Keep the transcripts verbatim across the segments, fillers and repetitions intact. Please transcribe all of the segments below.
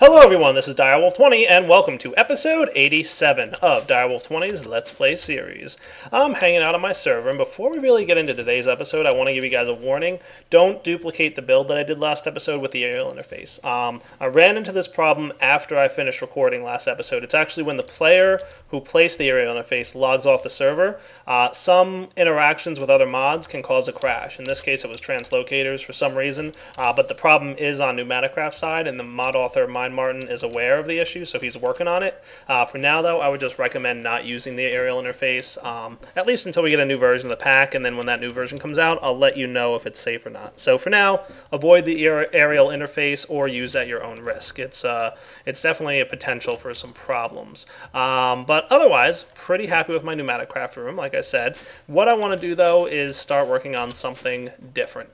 Hello everyone, this is Direwolf twenty, and welcome to episode eighty-seven of Direwolf twenty's Let's Play series. I'm hanging out on my server, and before we really get into today's episode, I want to give you guys a warning. Don't duplicate the build that I did last episode with the aerial interface. Um, I ran into this problem after I finished recording last episode. It's actually when the player who placed the aerial interface logs off the server. Uh, some interactions with other mods can cause a crash. In this case, it was Translocators for some reason, uh, but the problem is on Mystcraft's side, and the mod author, Martin, is aware of the issue, so he's working on it. Uh, for now, though, I would just recommend not using the aerial interface, um, at least until we get a new version of the pack, and then when that new version comes out, I'll let you know if it's safe or not. So for now, avoid the aerial interface or use at your own risk. It's, uh, it's definitely a potential for some problems. Um, but otherwise, pretty happy with my pneumatic craft room, like I said. What I want to do, though, is start working on something different.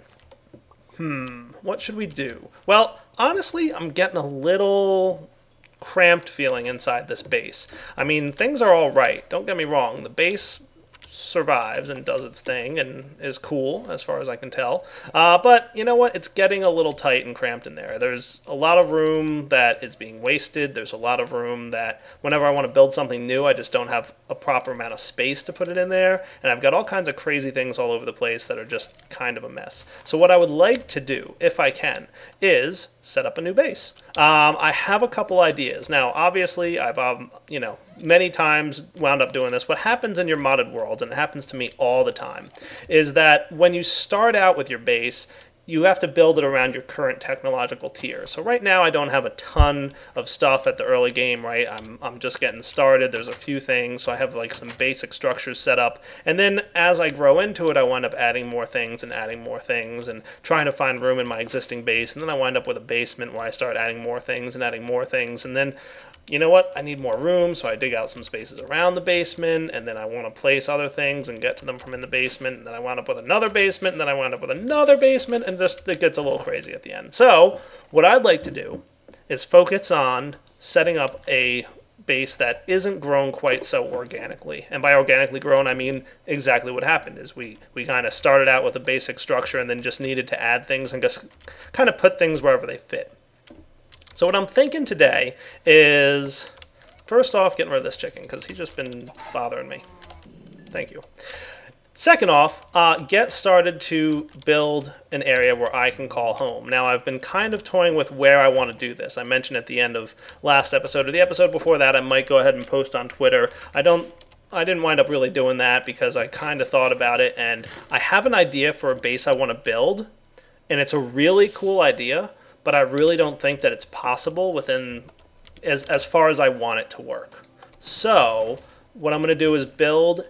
Hmm, what should we do? Well, honestly, I'm getting a little cramped feeling inside this base. I mean, things are all right. Don't get me wrong. The base survives and does its thing and is cool, as far as I can tell. Uh, but you know what? It's getting a little tight and cramped in there. There's a lot of room that is being wasted. There's a lot of room that whenever I want to build something new, I just don't have a proper amount of space to put it in there. And I've got all kinds of crazy things all over the place that are just kind of a mess. So what I would like to do, if I can, is set up a new base. Um, I have a couple ideas. Now, obviously, I've, um, you know, many times wound up doing this. What happens in your modded world, and it happens to me all the time, is that when you start out with your base, you have to build it around your current technological tier. So right now I don't have a ton of stuff at the early game, right? I'm, I'm just getting started. There's a few things. So I have like some basic structures set up. And then as I grow into it, I wind up adding more things and adding more things and trying to find room in my existing base. And then I wind up with a basement where I start adding more things and adding more things. And then, you know what? I need more room, so I dig out some spaces around the basement, and then I want to place other things and get to them from in the basement, and then I wound up with another basement, and then I wound up with another basement, and just it gets a little crazy at the end. So what I'd like to do is focus on setting up a base that isn't grown quite so organically. And by organically grown, I mean exactly what happened is we, we kind of started out with a basic structure and then just needed to add things and just kind of put things wherever they fit. So what I'm thinking today is, first off, getting rid of this chicken, because he's just been bothering me. Thank you. Second off, uh, get started to build an area where I can call home. Now, I've been kind of toying with where I want to do this. I mentioned at the end of last episode, or the episode before that, I might go ahead and post on Twitter. I don't... I didn't wind up really doing that, because I kind of thought about it, and I have an idea for a base I want to build, and it's a really cool idea, but I really don't think that it's possible within as, as far as I want it to work. So what I'm going to do is build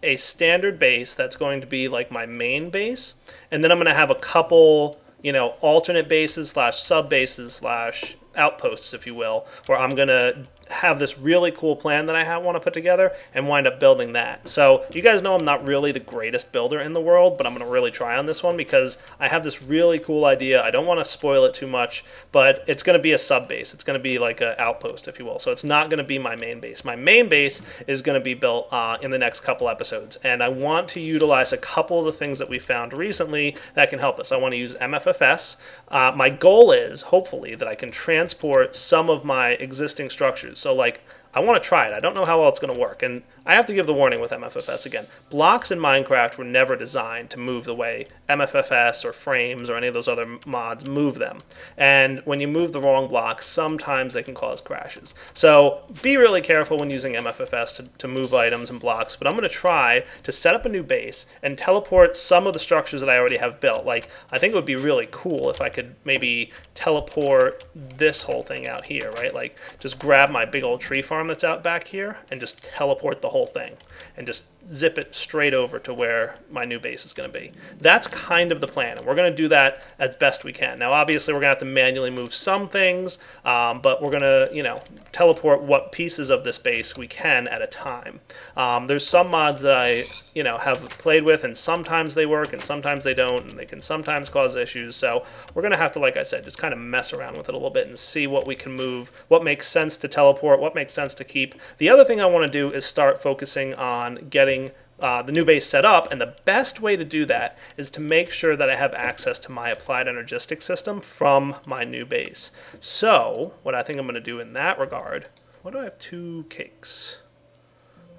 a standard base that's going to be like my main base, and then I'm going to have a couple, you know, alternate bases slash sub bases slash outposts, if you will, where I'm going to have this really cool plan that I want to put together and wind up building that. So you guys know I'm not really the greatest builder in the world, but I'm going to really try on this one because I have this really cool idea. I don't want to spoil it too much, but it's going to be a sub base. It's going to be like an outpost, if you will. So it's not going to be my main base. My main base is going to be built uh, in the next couple episodes, and I want to utilize a couple of the things that we found recently that can help us. I want to use M F F S. Uh, my goal is, hopefully, that I can transport some of my existing structures. So, like, I want to try it. I don't know how well it's going to work. And I have to give the warning with M F F S again. Blocks in Minecraft were never designed to move the way M F F S or frames or any of those other mods move them. And when you move the wrong blocks, sometimes they can cause crashes. So be really careful when using M F F S to, to move items and blocks. But I'm going to try to set up a new base and teleport some of the structures that I already have built. Like, I think it would be really cool if I could maybe teleport this whole thing out here, right? Like, just grab my big old tree farm that's out back here and just teleport the whole thing and just zip it straight over to where my new base is going to be. That's kind of the plan, and we're going to do that as best we can. Now, obviously, we're going to have to manually move some things, um, but we're going to, you know, teleport what pieces of this base we can at a time. Um, there's some mods that I, you know, have played with, and sometimes they work, and sometimes they don't, and they can sometimes cause issues. So we're going to have to, like I said, just kind of mess around with it a little bit and see what we can move, what makes sense to teleport, what makes sense to keep. The other thing I want to do is start focusing on getting uh, the new base set up, and the best way to do that is to make sure that I have access to my Applied Energistics system from my new base. So what I think I'm going to do in that regard, what do I have? Two cakes.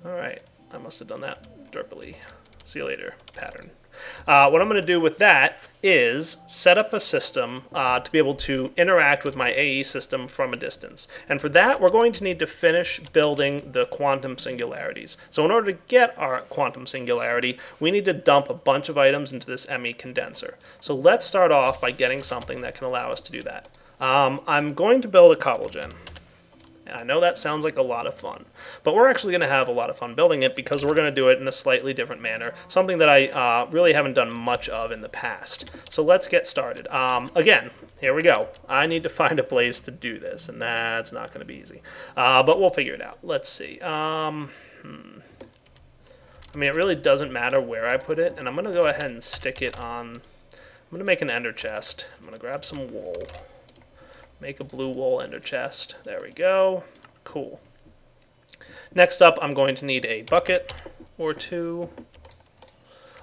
All right, I must have done that derpily. See you later, pattern. Uh, what I'm going to do with that is set up a system uh, to be able to interact with my A E system from a distance. And for that, we're going to need to finish building the quantum singularities. So in order to get our quantum singularity, we need to dump a bunch of items into this M E condenser. So let's start off by getting something that can allow us to do that. Um, I'm going to build a cobblegen. I know that sounds like a lot of fun, but we're actually going to have a lot of fun building it because we're going to do it in a slightly different manner, something that I uh, really haven't done much of in the past. So let's get started. Um, again, here we go. I need to find a place to do this, and that's not going to be easy, uh, but we'll figure it out. Let's see. Um, hmm. I mean, it really doesn't matter where I put it, and I'm going to go ahead and stick it on. I'm going to make an ender chest. I'm going to grab some wool. Make a blue wool ender chest. There we go. Cool. Next up, I'm going to need a bucket or two.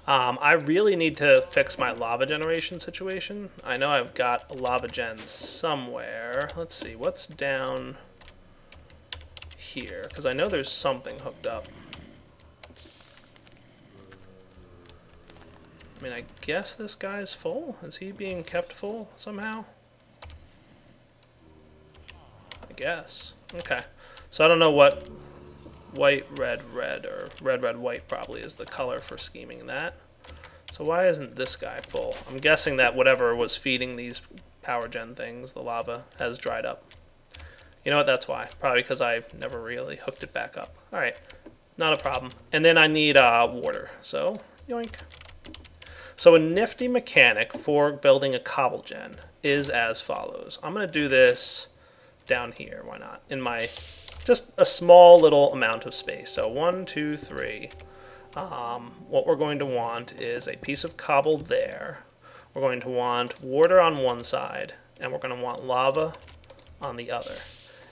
Um, I really need to fix my lava generation situation. I know I've got a lava gen somewhere. Let's see, what's down here? Because I know there's something hooked up. I mean, I guess this guy's full. Is he being kept full somehow? Guess. Okay. So I don't know what white, red, red, or red, red, white probably is the color for scheming that. So why isn't this guy full? I'm guessing that whatever was feeding these power gen things, the lava, has dried up. You know what? That's why. Probably because I never really hooked it back up. All right. Not a problem. And then I need uh, water. So, yoink. So a nifty mechanic for building a cobblegen is as follows. I'm going to do this down here, why not, in my, just a small little amount of space. So one, two, three. Um, what we're going to want is a piece of cobble there. We're going to want water on one side, and we're going to want lava on the other.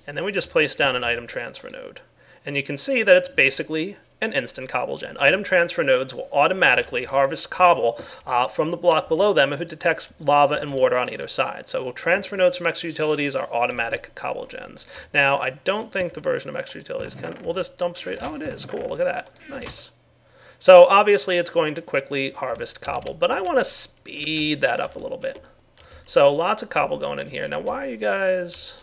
And then we just place down an item transfer node. And you can see that it's basically an instant cobblegen. Item transfer nodes will automatically harvest cobble uh, from the block below them if it detects lava and water on either side. So transfer nodes from Extra Utilities are automatic cobblegens. Now, I don't think the version of Extra Utilities can... Will this dump straight? Oh, it is. Cool. Look at that. Nice. So obviously, it's going to quickly harvest cobble, but I want to speed that up a little bit. So lots of cobble going in here. Now, why are you guys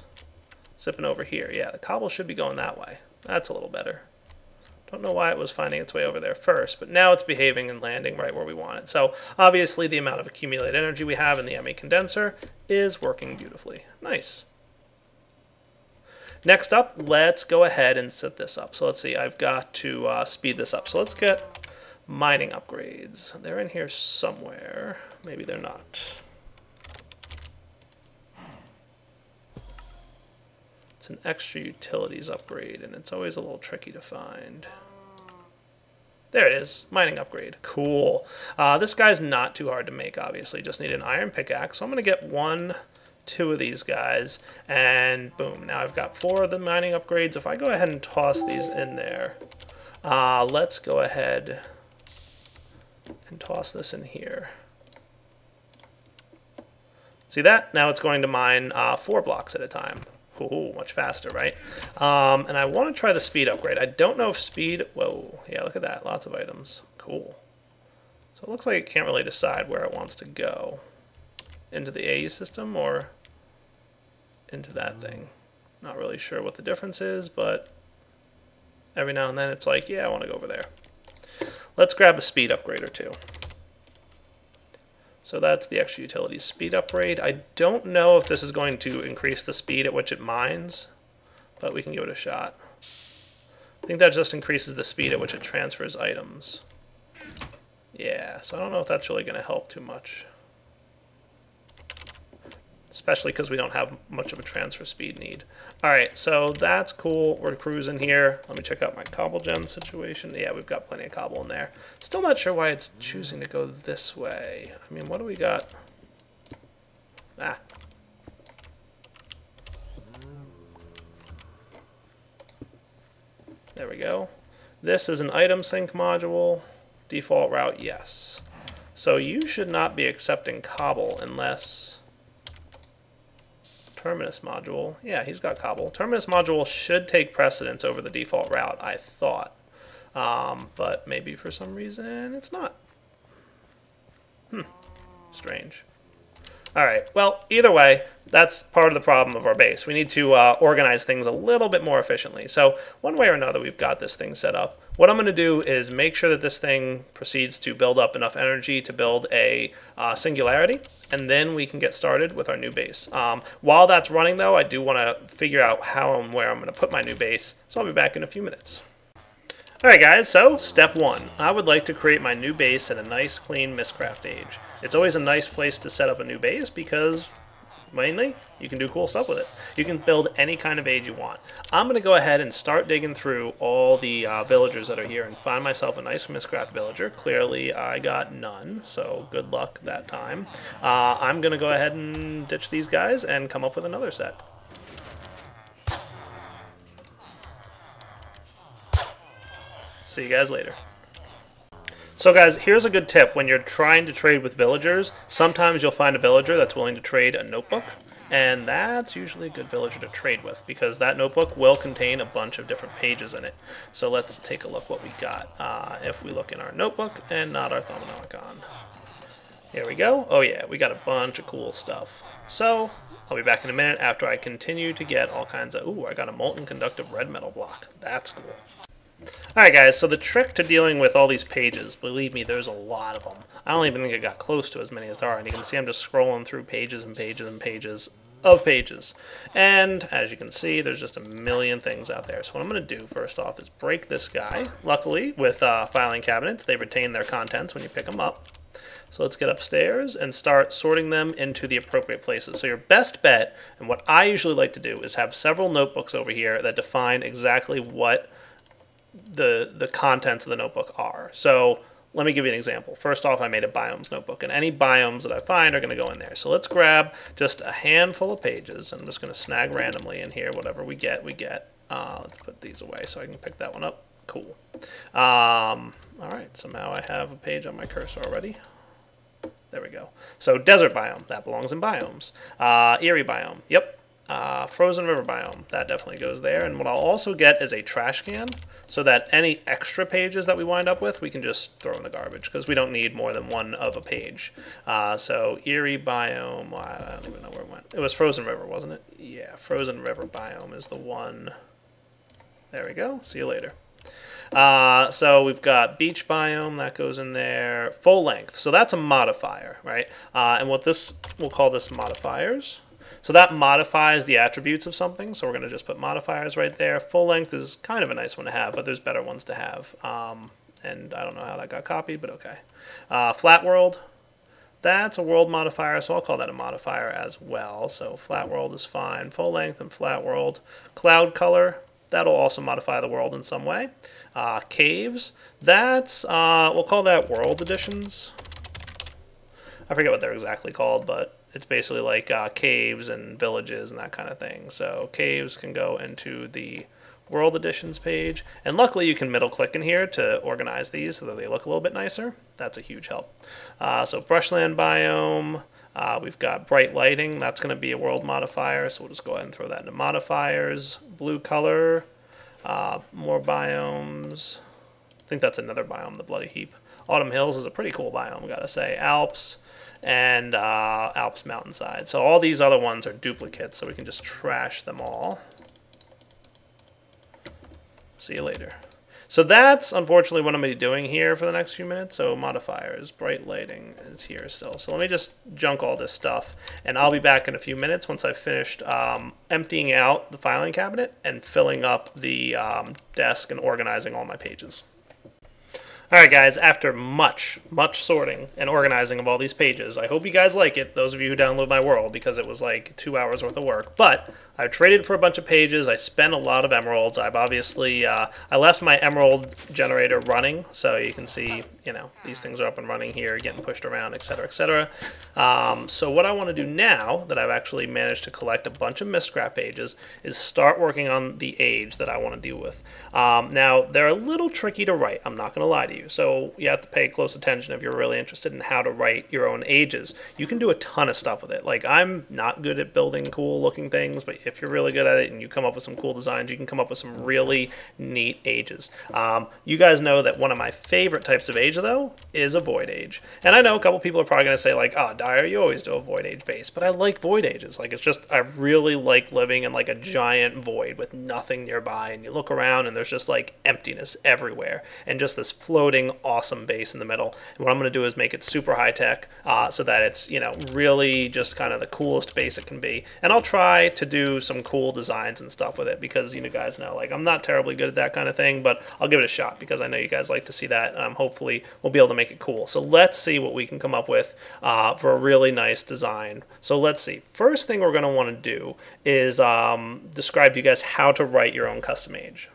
zipping over here? Yeah, the cobble should be going that way. That's a little better. Don't know why it was finding its way over there first, but now it's behaving and landing right where we want it. So obviously the amount of accumulated energy we have in the M E condenser is working beautifully. Nice. Next up, let's go ahead and set this up. So let's see, I've got to uh, speed this up. So let's get mining upgrades. They're in here somewhere. Maybe they're not. It's an Extra Utilities upgrade, and it's always a little tricky to find. There it is, mining upgrade. Cool. Uh, this guy's not too hard to make, obviously. Just need an iron pickaxe. So I'm going to get one, two of these guys, and boom. Now I've got four of the mining upgrades. If I go ahead and toss these in there, uh, let's go ahead and toss this in here. See that? Now it's going to mine uh, four blocks at a time. Ooh, much faster, right? Um, and I want to try the speed upgrade. I don't know if speed... Whoa, yeah, look at that. Lots of items. Cool. So it looks like it can't really decide where it wants to go. Into the A E system or into that thing. Not really sure what the difference is, but every now and then it's like, yeah, I want to go over there. Let's grab a speed upgrade or two. So that's the Extra Utilities speed upgrade. I don't know if this is going to increase the speed at which it mines, but we can give it a shot. I think that just increases the speed at which it transfers items. Yeah, so I don't know if that's really going to help too much. Especially because we don't have much of a transfer speed need. Alright, so that's cool. We're cruising here. Let me check out my cobblegen situation. Yeah, we've got plenty of cobble in there. Still not sure why it's choosing to go this way. I mean, what do we got? Ah. There we go. This is an item sync module. Default route, yes. So you should not be accepting cobble unless Terminus module, yeah, he's got cobble. Terminus module should take precedence over the default route, I thought. Um, but maybe for some reason it's not. Hmm, strange. All right, well, either way, that's part of the problem of our base. We need to uh, organize things a little bit more efficiently. So one way or another, we've got this thing set up. What I'm going to do is make sure that this thing proceeds to build up enough energy to build a uh, singularity, and then we can get started with our new base. Um, while that's running, though, I do want to figure out how and where I'm going to put my new base, so I'll be back in a few minutes. Alright guys, so step one. I would like to create my new base in a nice clean Mystcraft age. It's always a nice place to set up a new base because, mainly, you can do cool stuff with it. You can build any kind of age you want. I'm going to go ahead and start digging through all the uh, villagers that are here and find myself a nice Mystcraft villager. Clearly I got none, so good luck that time. Uh, I'm going to go ahead and ditch these guys and come up with another set. See you guys later. So guys, here's a good tip. When you're trying to trade with villagers, sometimes you'll find a villager that's willing to trade a notebook, and that's usually a good villager to trade with because that notebook will contain a bunch of different pages in it. So let's take a look what we got uh, if we look in our notebook and not our Thaumonomicon. Here we go. Oh yeah, we got a bunch of cool stuff. So I'll be back in a minute after I continue to get all kinds of... Ooh, I got a molten conductive red metal block. That's cool. Alright guys, so the trick to dealing with all these pages, believe me, there's a lot of them. I don't even think I got close to as many as there are, and you can see I'm just scrolling through pages and pages and pages of pages. And as you can see, there's just a million things out there. So what I'm going to do first off is break this guy. Luckily, with uh, filing cabinets, they retain their contents when you pick them up. So let's get upstairs and start sorting them into the appropriate places. So your best bet, and what I usually like to do, is have several notebooks over here that define exactly what the the contents of the notebook are. So let me give you an example. First off, I made a biomes notebook, and any biomes that I find are going to go in there. So let's grab just a handful of pages. I'm just going to snag randomly in here. Whatever we get, we get. Uh, let's put these away so I can pick that one up. Cool. Um, all right, somehow I have a page on my cursor already. There we go. So desert biome, that belongs in biomes. Uh, eerie biome, yep. Uh, frozen river biome, that definitely goes there. And what I'll also get is a trash can so that any extra pages that we wind up with, we can just throw in the garbage because we don't need more than one of a page. Uh, so eerie biome, I don't even know where it went. It was frozen river, wasn't it? Yeah, frozen river biome is the one. There we go. See you later. Uh, so we've got beach biome, that goes in there. Full length, so that's a modifier, right? Uh, and what this, we'll call this modifiers. So that modifies the attributes of something, so we're going to just put modifiers right there. Full length is kind of a nice one to have, but there's better ones to have. Um, and I don't know how that got copied, but okay. Uh, flat world, that's a world modifier, so I'll call that a modifier as well. So flat world is fine. Full length and flat world. Cloud color, that'll also modify the world in some way. Uh, caves, that's, uh, we'll call that world editions. I forget what they're exactly called, but it's basically like uh, caves and villages and that kind of thing. So caves can go into the World Editions page. And luckily you can middle click in here to organize these so that they look a little bit nicer. That's a huge help. Uh, so brushland biome, uh, we've got bright lighting. That's going to be a world modifier. So we'll just go ahead and throw that into modifiers. Blue color, uh, more biomes. I think that's another biome, the Bloody Heap. Autumn Hills is a pretty cool biome, gotta say. Alps. And uh, Alps Mountainside. So all these other ones are duplicates, so we can just trash them all. See you later. So that's unfortunately what I'm going to be doing here for the next few minutes. So modifiers, bright lighting is here still. So let me just junk all this stuff, and I'll be back in a few minutes once I've finished um, emptying out the filing cabinet and filling up the um, desk and organizing all my pages. Alright guys, after much, much sorting and organizing of all these pages, I hope you guys like it, those of you who download my world, because it was like two hours worth of work. But I traded for a bunch of pages, I spent a lot of emeralds, I've obviously, uh, I left my emerald generator running, so you can see, you know, these things are up and running here, getting pushed around, etc, et cetera. Um, so what I want to do now, that I've actually managed to collect a bunch of Mystcraft pages, is start working on the age that I want to deal with. Um, now, they're a little tricky to write, I'm not going to lie to you. value. So you have to pay close attention if you're really interested in how to write your own ages. You can do a ton of stuff with it. Like, I'm not good at building cool looking things, but if you're really good at it and you come up with some cool designs, you can come up with some really neat ages. Um, you guys know that one of my favorite types of age, though, is a void age. And I know a couple people are probably going to say, like, ah, oh, Dire, you always do a void age base, but I like void ages. Like, it's just, I really like living in, like, a giant void with nothing nearby, and you look around and there's just, like, emptiness everywhere, and just this floating awesome base in the middle. And what I'm going to do is make it super high tech, uh, so that it's, you know, really just kind of the coolest base it can be. And I'll try to do some cool designs and stuff with it, because you know, guys know, like, I'm not terribly good at that kind of thing, but I'll give it a shot because I know you guys like to see that, and um, hopefully we'll be able to make it cool. So let's see what we can come up with uh, for a really nice design. So let's see. First thing we're going to want to do is um, describe to you guys how to write your own custom age.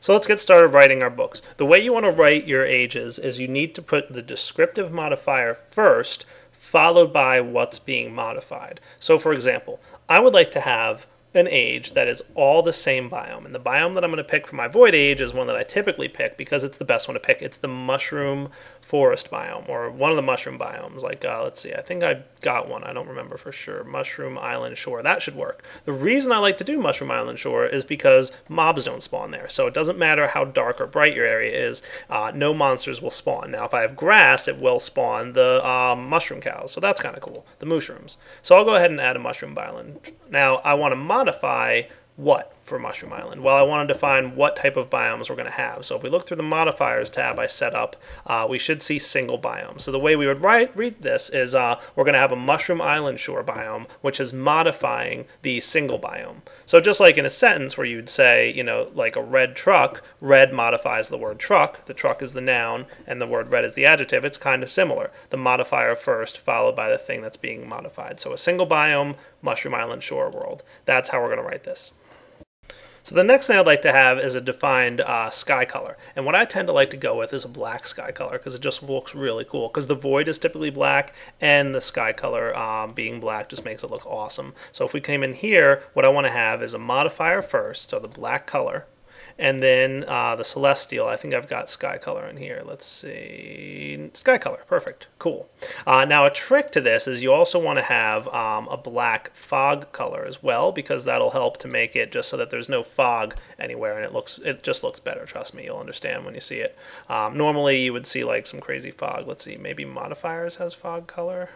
So let's get started writing our books. The way you want to write your ages is you need to put the descriptive modifier first, followed by what's being modified. So for example, I would like to have an age that is all the same biome. And the biome that I'm going to pick for my void age is one that I typically pick because it's the best one to pick. It's the mushroom forest biome, or one of the mushroom biomes. Like, uh, let's see, I think I got one. I don't remember for sure. Mushroom Island Shore. That should work. The reason I like to do Mushroom Island Shore is because mobs don't spawn there. So it doesn't matter how dark or bright your area is. Uh, no monsters will spawn. Now, if I have grass, it will spawn the um, mushroom cows. So that's kind of cool. The mushrooms. So I'll go ahead and add a mushroom island. Now, I want to modify modify what for Mushroom Island? Well, I want to define what type of biomes we're going to have. So if we look through the modifiers tab I set up, uh, we should see single biomes. So the way we would write, read this is uh, we're going to have a Mushroom Island Shore biome, which is modifying the single biome. So just like in a sentence where you'd say, you know, like a red truck, red modifies the word truck. The truck is the noun and the word red is the adjective. It's kind of similar. The modifier first followed by the thing that's being modified. So a single biome, Mushroom Island Shore world. That's how we're going to write this. So the next thing I'd like to have is a defined uh, sky color. And what I tend to like to go with is a black sky color because it just looks really cool, because the void is typically black and the sky color um, being black just makes it look awesome. So if we came in here, what I want to have is a modifier first, so the black color, and then uh, the celestial. I think I've got sky color in here. Let's see. Sky color. Perfect. Cool. Uh, now a trick to this is you also want to have um, a black fog color as well, because that'll help to make it just so that there's no fog anywhere, and it looks, it just looks better. Trust me, you'll understand when you see it. Um, normally you would see like some crazy fog. Let's see. Maybe modifiers has fog color.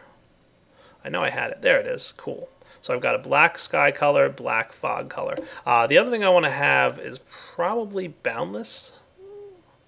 I know I had it. There it is. Cool. So I've got a black sky color, black fog color. Uh, the other thing I want to have is probably boundless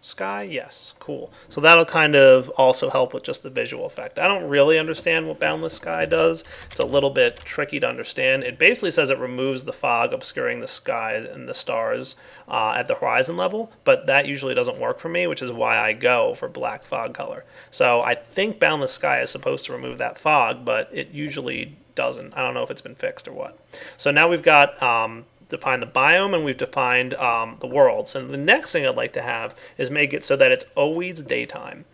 sky. Yes, cool. So that'll kind of also help with just the visual effect. I don't really understand what boundless sky does. It's a little bit tricky to understand. It basically says it removes the fog obscuring the sky and the stars uh, at the horizon level, but that usually doesn't work for me, which is why I go for black fog color. So I think boundless sky is supposed to remove that fog, but it usually doesn't. I don't know if it's been fixed or what. So now we've got um, defined the biome, and we've defined um, the world. So the next thing I'd like to have is make it so that it's always daytime.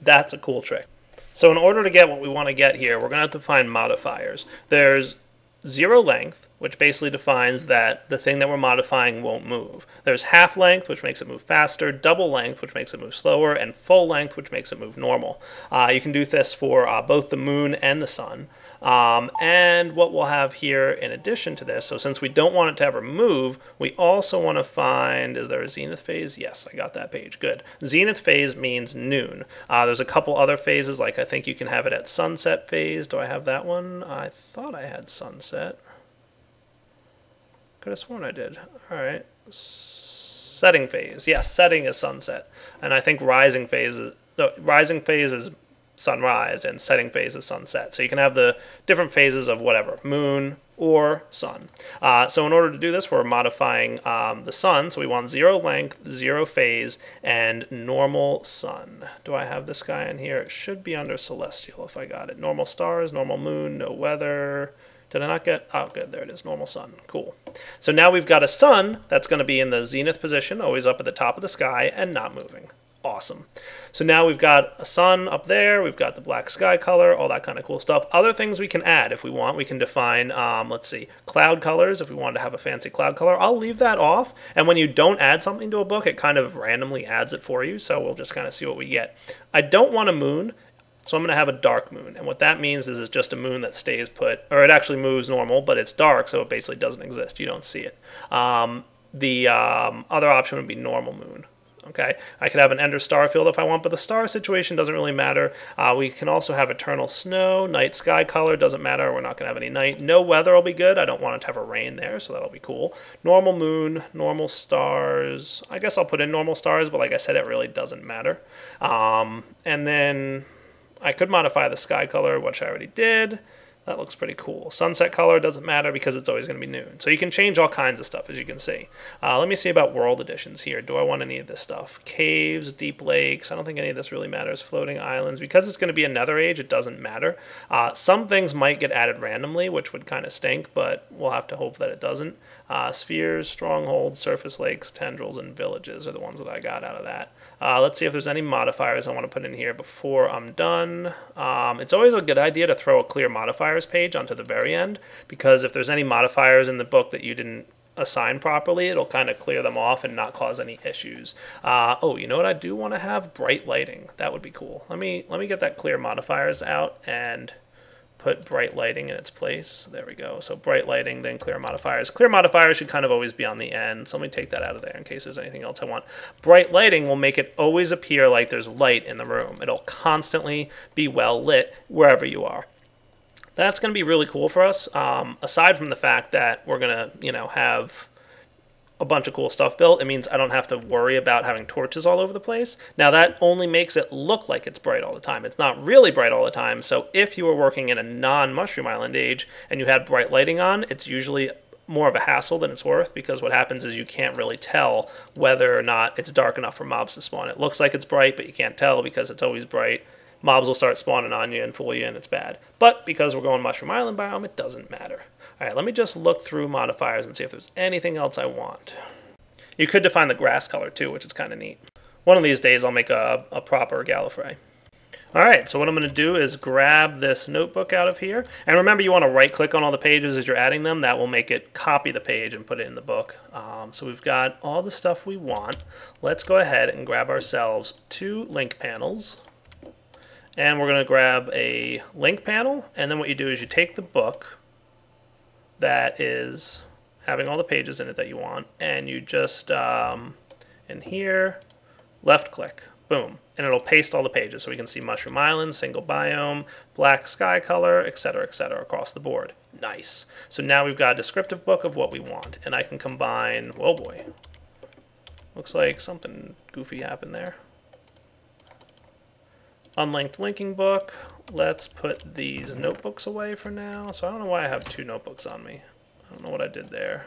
That's a cool trick. So in order to get what we want to get here, we're going to have to find modifiers. There's zero length, which basically defines that the thing that we're modifying won't move. There's half length, which makes it move faster, double length, which makes it move slower, and full length, which makes it move normal. Uh, you can do this for uh, both the moon and the sun. Um, and what we'll have here in addition to this, so since we don't want it to ever move, we also want to find, is there a zenith phase? Yes, I got that page. Good. Zenith phase means noon. Uh, there's a couple other phases, like I think you can have it at sunset phase. Do I have that one? I thought I had sunset. Could have sworn I did. All right. Setting phase. Yes, yeah, setting is sunset. And I think rising phase is, no, rising phase is sunrise, and setting phase is sunset. So you can have the different phases of whatever, moon or sun. Uh, so in order to do this, we're modifying um, the sun. So we want zero length, zero phase, and normal sun. Do I have this guy in here? It should be under celestial if I got it. Normal stars, normal moon, no weather. Did I not get? Oh, good. There it is. Normal sun. Cool. So now we've got a sun that's going to be in the zenith position, always up at the top of the sky and not moving. awesome. So now we've got a sun up there, we've got the black sky color, all that kind of cool stuff. Other things we can add if we want. We can define, um, let's see, cloud colors if we wanted to have a fancy cloud color. I'll leave that off, and when you don't add something to a book, it kind of randomly adds it for you, so we'll just kind of see what we get. I don't want a moon, so I'm going to have a dark moon, and what that means is it's just a moon that stays put, or it actually moves normal, but it's dark, so it basically doesn't exist. You don't see it. Um, the um, other option would be normal moon. Okay, I could have an ender star field if I want, but the star situation doesn't really matter. Uh, we can also have eternal snow, night sky color, doesn't matter. We're not going to have any night. No weather will be good. I don't want it to have a rain there, so that'll be cool. Normal moon, normal stars. I guess I'll put in normal stars, but like I said, it really doesn't matter. Um, and then I could modify the sky color, which I already did. That looks pretty cool. Sunset color doesn't matter because it's always going to be noon. So you can change all kinds of stuff, as you can see. Uh, let me see about world editions here. Do I want any of this stuff? Caves, deep lakes. I don't think any of this really matters. Floating islands. Because it's going to be another age, it doesn't matter. Uh, some things might get added randomly, which would kind of stink, but we'll have to hope that it doesn't. Uh, spheres, strongholds, surface lakes, tendrils, and villages are the ones that I got out of that. Uh, let's see if there's any modifiers I want to put in here before I'm done. Um, it's always a good idea to throw a clear modifier page onto the very end, because if there's any modifiers in the book that you didn't assign properly, it'll kind of clear them off and not cause any issues. Uh, oh, you know what? I do want to have bright lighting. That would be cool. Let me let me get that clear modifiers out and put bright lighting in its place. There we go. So bright lighting, then clear modifiers. Clear modifiers should kind of always be on the end, so let me take that out of there in case there's anything else I want. Bright lighting will make it always appear like there's light in the room. It'll constantly be well lit wherever you are. That's going to be really cool for us, um, aside from the fact that we're going to, you know, have a bunch of cool stuff built. It means I don't have to worry about having torches all over the place. Now, that only makes it look like it's bright all the time. It's not really bright all the time, so if you were working in a non-Mushroom Island age and you had bright lighting on, it's usually more of a hassle than it's worth, because what happens is you can't really tell whether or not it's dark enough for mobs to spawn. It looks like it's bright, but you can't tell because it's always bright. Mobs will start spawning on you and fool you, and it's bad. But because we're going Mushroom Island biome, it doesn't matter. All right, let me just look through modifiers and see if there's anything else I want. You could define the grass color too, which is kind of neat. One of these days I'll make a, a proper Gallifrey. All right, so what I'm going to do is grab this notebook out of here. And remember, you want to right-click on all the pages as you're adding them. That will make it copy the page and put it in the book. Um, so we've got all the stuff we want. Let's go ahead and grab ourselves two link panels. And we're going to grab a link panel, and then what you do is you take the book that is having all the pages in it that you want, and you just, um, in here, left-click, boom, and it'll paste all the pages. So we can see Mushroom Island, single biome, black sky color, et cetera, et cetera, across the board. Nice. So now we've got a descriptive book of what we want, and I can combine, oh boy, looks like something goofy happened there. Unlinked linking book. Let's put these notebooks away for now. So I don't know why I have two notebooks on me. I don't know what I did there.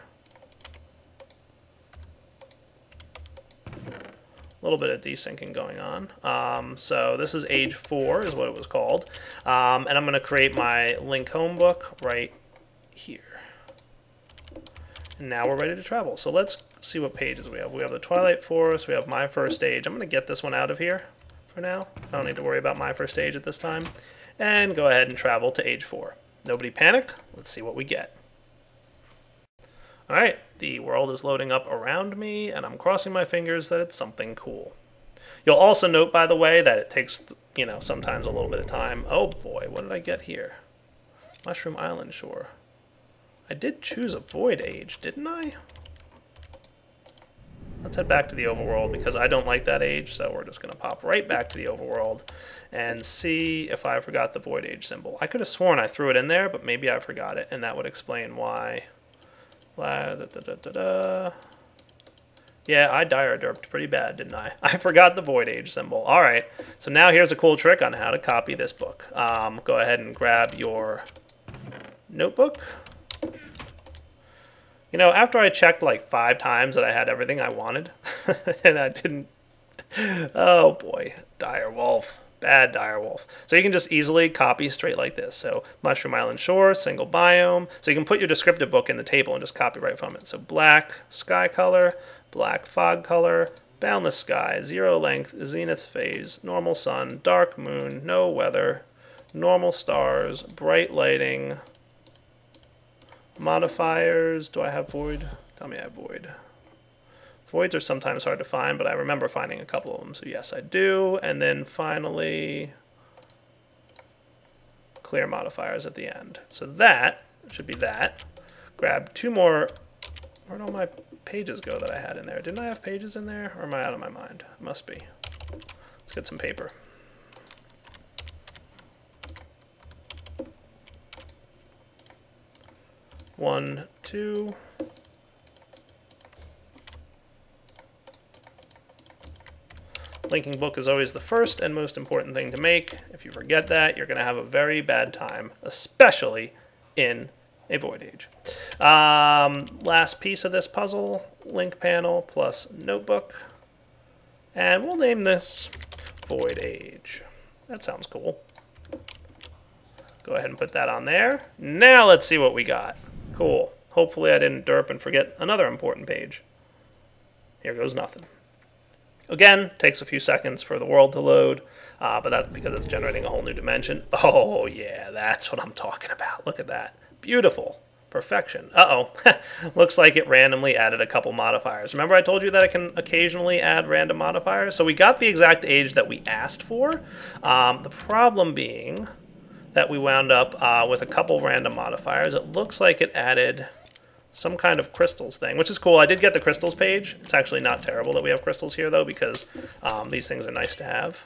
A little bit of desyncing going on. Um, so this is age four is what it was called. Um, and I'm going to create my link home book right here. And now we're ready to travel. So let's see what pages we have. We have the Twilight Forest. We have my first age. I'm going to get this one out of here for now. I don't need to worry about my first age at this time. And go ahead and travel to age four. Nobody panic. Let's see what we get. All right, the world is loading up around me, and I'm crossing my fingers that it's something cool. You'll also note, by the way, that it takes, you know, sometimes a little bit of time. Oh boy, what did I get here? Mushroom Island Shore. I did choose a void age, didn't I? Let's head back to the overworld, because I don't like that age, so we're just going to pop right back to the overworld and see if I forgot the void age symbol. I could have sworn I threw it in there, but maybe I forgot it, and that would explain why. Blah, da, da, da, da, da. Yeah, I dire derped pretty bad, didn't I? I forgot the void age symbol. All right, so now here's a cool trick on how to copy this book. Um, go ahead and grab your notebook. You know, after I checked like five times that I had everything I wanted, and I didn't. Oh boy, Direwolf. Bad Direwolf. So you can just easily copy straight like this. So Mushroom Island Shore, single biome. So you can put your descriptive book in the table and just copy right from it. So black sky color, black fog color, boundless sky, zero length, zenith phase, normal sun, dark moon, no weather, normal stars, bright lighting, modifiers. Do I have void? Tell me I have void. Voids are sometimes hard to find, but I remember finding a couple of them, so yes, I do. And then finally, clear modifiers at the end. So that should be that. Grab two more. Where'd all my pages go that I had in there? Didn't I have pages in there? Or am I out of my mind? Must be. Let's get some paper. One, two. Linking book is always the first and most important thing to make. If you forget that, you're going to have a very bad time, especially in a void age. Um, last piece of this puzzle, link panel plus notebook. And we'll name this Void Age. That sounds cool. Go ahead and put that on there. Now let's see what we got. Cool. Hopefully I didn't derp and forget another important page. Here goes nothing. Again, takes a few seconds for the world to load, uh, but that's because it's generating a whole new dimension. Oh yeah, that's what I'm talking about. Look at that. Beautiful. Perfection. Uh-oh. Looks like it randomly added a couple modifiers. Remember I told you that I can occasionally add random modifiers? So we got the exact age that we asked for. Um, the problem being that we wound up uh, with a couple random modifiers. It looks like it added some kind of crystals thing, which is cool. I did get the crystals page. It's actually not terrible that we have crystals here, though, because um, these things are nice to have.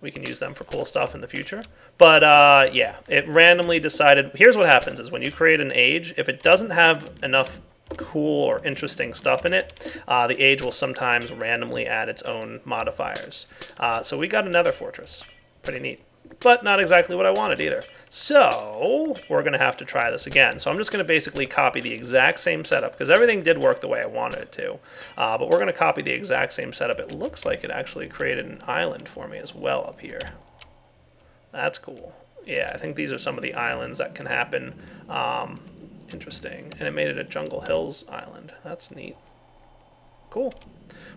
We can use them for cool stuff in the future. But, uh, yeah, it randomly decided. Here's what happens is when you create an age, if it doesn't have enough cool or interesting stuff in it, uh, the age will sometimes randomly add its own modifiers. Uh, so we got another fortress. Pretty neat. But not exactly what I wanted either. So we're going to have to try this again. So I'm just going to basically copy the exact same setup, because everything did work the way I wanted it to. Uh, but we're going to copy the exact same setup. It looks like it actually created an island for me as well up here. That's cool. Yeah, I think these are some of the islands that can happen. Um, interesting. And it made it a Jungle Hills island. That's neat. Cool.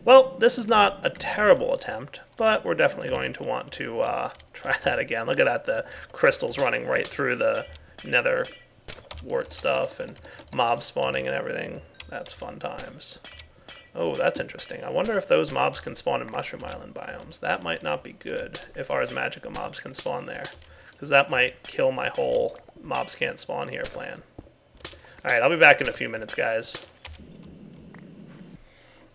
Well, this is not a terrible attempt, but we're definitely going to want to uh, try that again. Look at that, the crystals running right through the nether wart stuff and mob spawning and everything. That's fun times. Oh, that's interesting. I wonder if those mobs can spawn in Mushroom Island biomes. That might not be good if Ars Magica mobs can spawn there, because that might kill my whole mobs can't spawn here plan. All right, I'll be back in a few minutes, guys.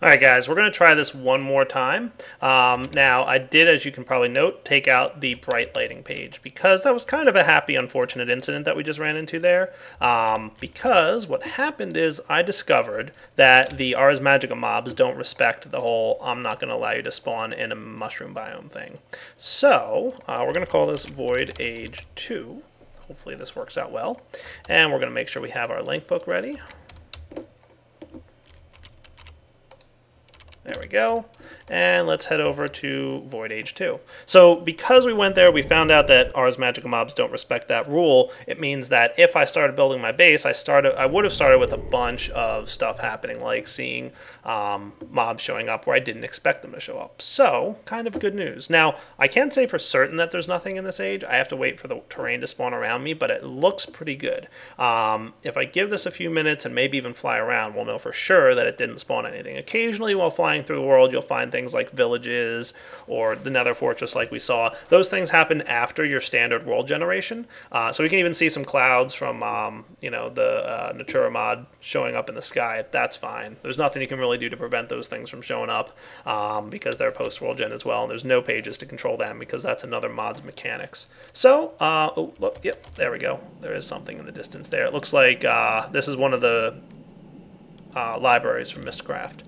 Alright guys, we're going to try this one more time. Um, now, I did, as you can probably note, take out the bright lighting page, because that was kind of a happy, unfortunate incident that we just ran into there. Um, because what happened is I discovered that the Ars Magica mobs don't respect the whole I'm not going to allow you to spawn in a mushroom biome thing. So, uh, we're going to call this Void Age two. Hopefully this works out well. And we're going to make sure we have our link book ready. There we go. And let's head over to Void Age two. So because we went there, we found out that Ars Magica mobs don't respect that rule. It means that if I started building my base, I started, I would have started with a bunch of stuff happening, like seeing um, mobs showing up where I didn't expect them to show up. So kind of good news. Now, I can't say for certain that there's nothing in this age. I have to wait for the terrain to spawn around me, but it looks pretty good. Um, if I give this a few minutes and maybe even fly around, we'll know for sure that it didn't spawn anything. Occasionally while flying through the world, you'll find things like villages or the nether fortress like we saw. Those things happen after your standard world generation. Uh, so we can even see some clouds from, um, you know, the uh, Natura mod showing up in the sky. That's fine. There's nothing you can really do to prevent those things from showing up um, because they're post-world gen as well, and there's no pages to control them because that's another mod's mechanics. So, uh, oh, look, yep, there we go. There is something in the distance there. It looks like uh, this is one of the uh, libraries from Mystcraft.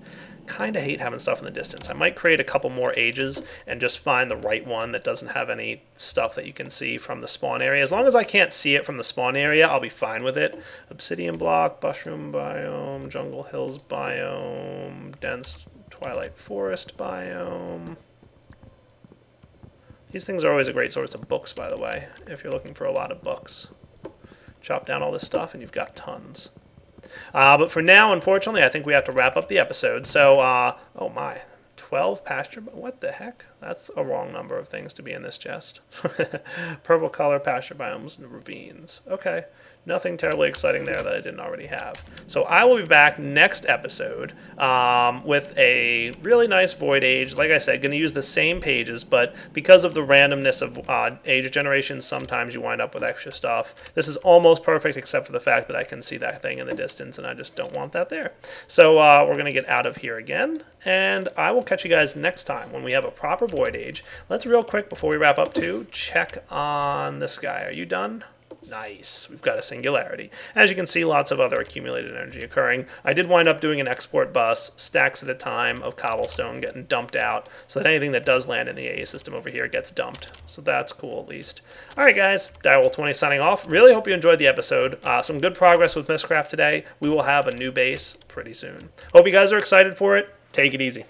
Kind of hate having stuff in the distance. I might create a couple more ages and just find the right one that doesn't have any stuff that you can see from the spawn area. As long as I can't see it from the spawn area, I'll be fine with it. Obsidian block, mushroom biome, jungle hills biome, dense twilight forest biome. These things are always a great source of books, by the way, if you're looking for a lot of books. Chop down all this stuff and you've got tons. Uh, but for now, unfortunately, I think we have to wrap up the episode. So, uh, oh my, twelve pasture, what the heck? That's a wrong number of things to be in this chest. Purple color pasture biomes and ravines. Okay, nothing terribly exciting there that I didn't already have. So I will be back next episode um, with a really nice Void Age. Like I said, going to use the same pages, but because of the randomness of uh, age generations, sometimes you wind up with extra stuff. This is almost perfect, except for the fact that I can see that thing in the distance, and I just don't want that there. So uh, we're going to get out of here again, and I will catch you guys next time when we have a proper Void Age. Let's real quick, before we wrap up, too, check on this guy. Are you done? Nice, we've got a singularity. As you can see, lots of other accumulated energy occurring. I did wind up doing an export bus, stacks at a time of cobblestone getting dumped out, so that anything that does land in the A E system over here gets dumped. So that's cool, at least. All right, guys, Direwolf twenty signing off. Really hope you enjoyed the episode. Uh, some good progress with Mystcraft today. We will have a new base pretty soon. Hope you guys are excited for it. Take it easy.